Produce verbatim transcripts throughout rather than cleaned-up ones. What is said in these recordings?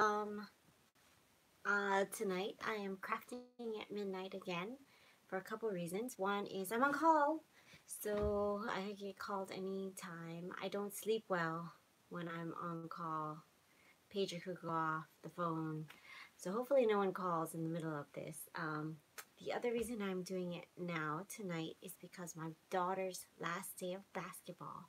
Um, uh, tonight I am crafting at midnight again for a couple reasons. One is I'm on call, so I get called anytime. I don't sleep well when I'm on call. Pager could go off, the phone. So hopefully no one calls in the middle of this. Um, the other reason I'm doing it now, tonight, is because my daughter's last day of basketball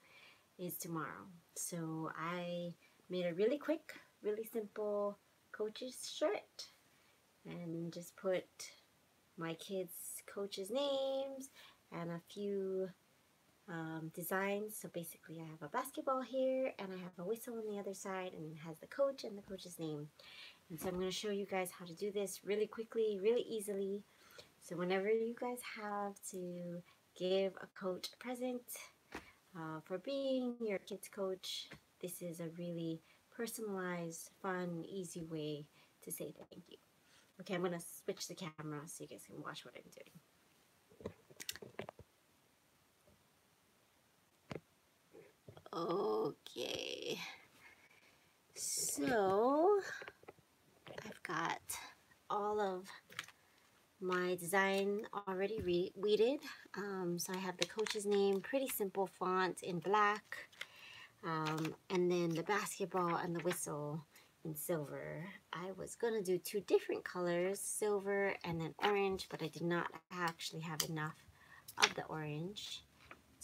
is tomorrow. So I made a really quick, really simple coach's shirt and just put my kids' coaches' names and a few um, designs. So basically I have a basketball here and I have a whistle on the other side, and it has the coach and the coach's name. And so I'm going to show you guys how to do this really quickly, really easily. So whenever you guys have to give a coach a present uh, for being your kid's coach, this is a really personalized, fun, easy way to say thank you. Okay, I'm going to switch the camera so you guys can watch what I'm doing. Okay, so I've got all of my design already re weeded. Um, so I have the coach's name, pretty simple font in black, um, and then the basketball and the whistle in silver. I was gonna do two different colors, silver and then orange, but I did not actually have enough of the orange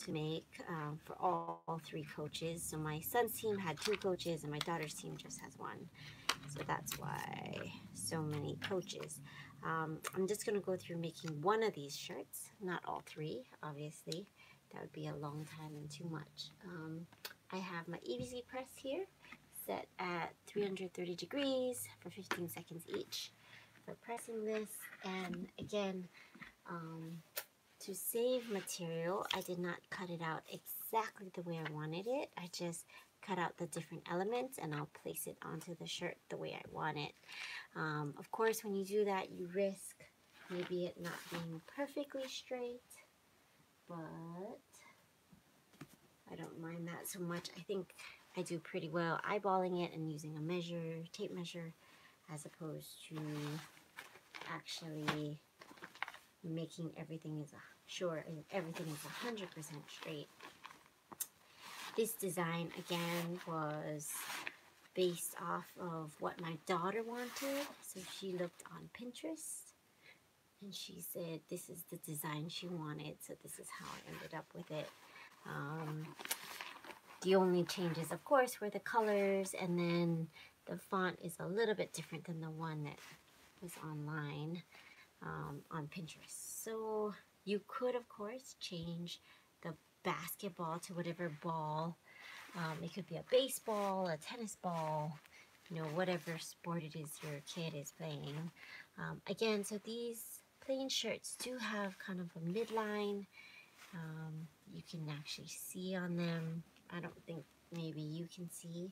to make um, for all, all three coaches. So my son's team had two coaches and my daughter's team just has one. So that's why so many coaches. Um, I'm just gonna go through making one of these shirts, not all three, obviously. That would be a long time and too much. Um, I have my EasyPress here, set at three hundred thirty degrees for fifteen seconds each for pressing this. And again, um, to save material, I did not cut it out exactly the way I wanted it. I just cut out the different elements and I'll place it onto the shirt the way I want it. Um, of course, when you do that, you risk maybe it not being perfectly straight, but I don't mind that so much. I think I do pretty well eyeballing it and using a measure, tape measure, as opposed to actually making everything is sure and everything is one hundred percent straight. This design again was based off of what my daughter wanted. So she looked on Pinterest and she said this is the design she wanted. So this is how I ended up with it. Um, The only changes, of course, were the colors, and then the font is a little bit different than the one that was online um, on Pinterest. So you could, of course, change the basketball to whatever ball. Um, it could be a baseball, a tennis ball, you know, whatever sport it is your kid is playing. Um, again, so these plain shirts do have kind of a midline. Um, you can actually see on them. I don't think maybe you can see,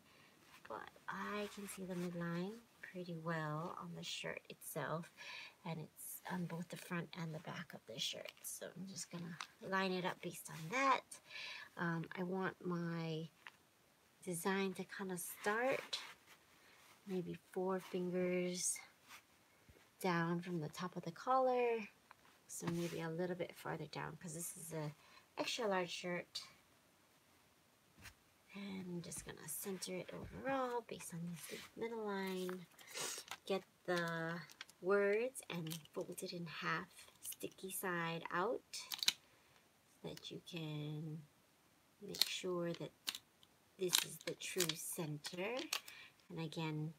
but I can see the midline pretty well on the shirt itself, and it's on both the front and the back of the shirt. So I'm just gonna line it up based on that. Um, I want my design to kind of start maybe four fingers down from the top of the collar, so maybe a little bit farther down because this is an extra large shirt. And I'm just going to center it overall based on this middle line. Get the words and fold it in half, sticky side out, so that you can make sure that this is the true center. And again,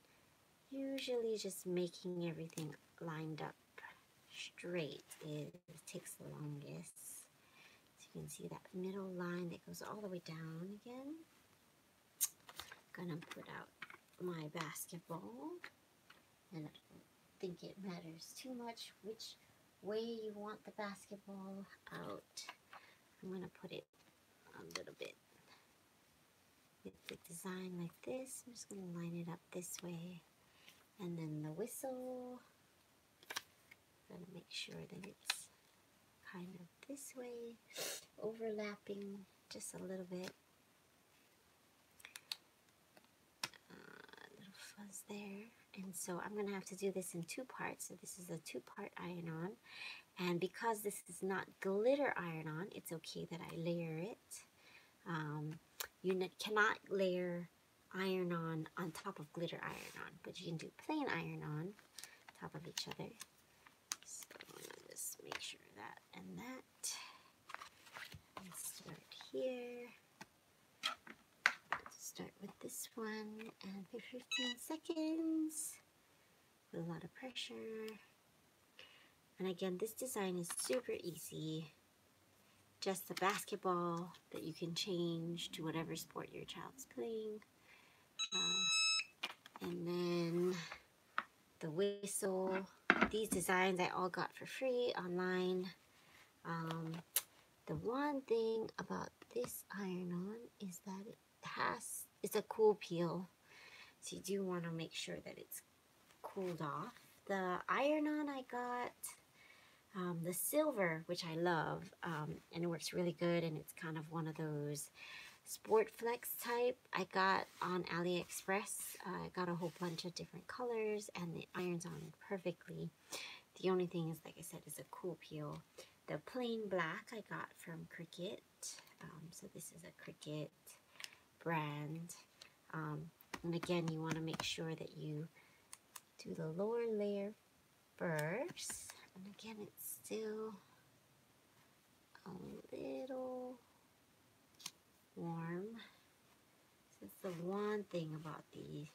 usually just making everything lined up straight is, takes the longest. So you can see that middle line that goes all the way down again. Gonna put out my basketball, and I don't think it matters too much which way you want the basketball out. I'm gonna put it a little bit with the design like this. I'm just gonna line it up this way, and then the whistle. Gonna make sure that it's kind of this way, overlapping just a little bit. There, and so I'm gonna have to do this in two parts. So this is a two-part iron-on, and because this is not glitter iron-on, it's okay that I layer it. Um, you cannot layer iron-on on top of glitter iron-on, but you can do plain iron-on on top of each other. So I'm gonna just make sure that and that. Let's start here. Start with this one, and for fifteen seconds with a lot of pressure. And again, this design is super easy, just the basketball that you can change to whatever sport your child's playing, uh, and then the whistle. These designs I all got for free online. Um, the one thing about this iron-on is that it has, it's a cool peel, so you do want to make sure that it's cooled off. The iron-on I got, um, the silver, which I love, um, and it works really good, and it's kind of one of those sport flex type. I got on AliExpress. uh, I got a whole bunch of different colors, and it irons on perfectly. The only thing is, like I said, is a cool peel. The plain black I got from Cricut, um, so this is a Cricut brand, um, and again, you want to make sure that you do the lower layer first. And again, it's still a little warm. So it's the one thing about the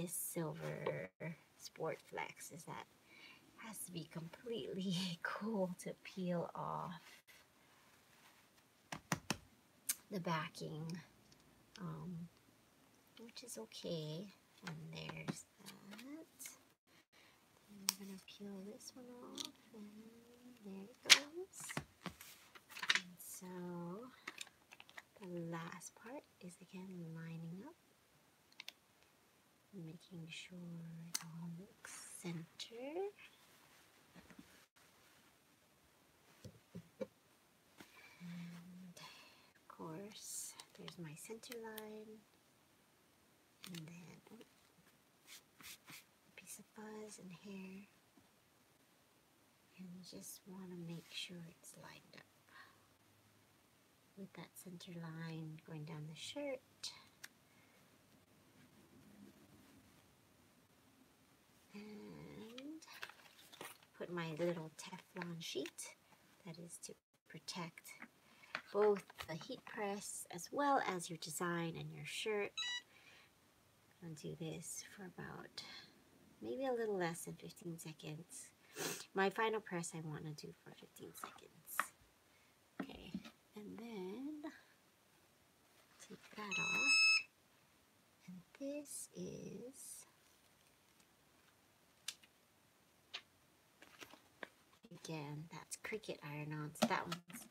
this silver sport flex, is that it has to be completely cool to peel off the backing. Um, which is okay, and there's that. And I'm gonna peel this one off, and there it goes. And so the last part is again lining up, making sure it all looks centered. And of course, there's my center line, and then oh, a piece of fuzz and hair, and you just want to make sure it's lined up with that center line going down the shirt. And put my little Teflon sheet that is to protect both the heat press as well as your design and your shirt. I'll do this for about maybe a little less than fifteen seconds. My final press I want to do for fifteen seconds. Okay, and then take that off. And this is again, that's Cricut iron-on. So that one's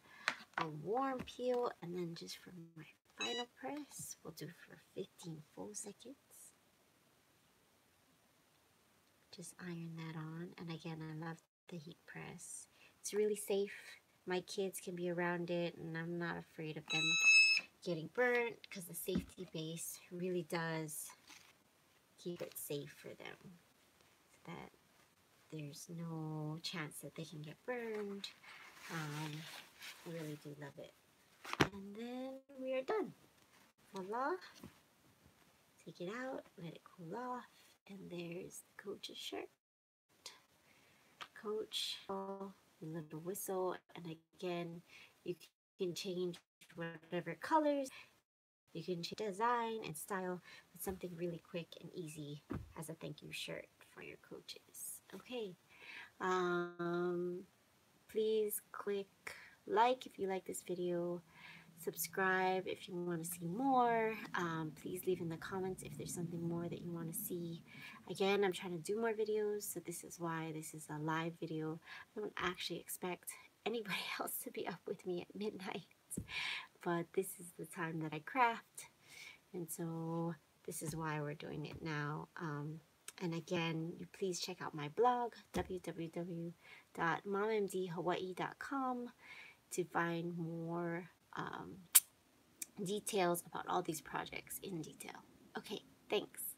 a warm peel, and then just for my final press, we'll do for fifteen full seconds. Just iron that on, and again, I love the heat press. It's really safe. My kids can be around it, and I'm not afraid of them getting burnt because the safety base really does keep it safe for them, so that there's no chance that they can get burned. Um, I really do love it. And then we are done. Voila. Take it out, let it cool off, and there's the coach's shirt. Coach, little whistle, and again, you can change whatever colors. You can change design and style with something really quick and easy as a thank you shirt for your coaches. Okay. Um, please click like if you like this video, subscribe if you want to see more. Um, please leave in the comments if there's something more that you want to see. Again, I'm trying to do more videos, so this is why this is a live video. I don't actually expect anybody else to be up with me at midnight, but this is the time that I craft, and so this is why we're doing it now. Um, And again, you please check out my blog, w w w dot mom m d hawaii dot com, to find more um, details about all these projects in detail. Okay, thanks.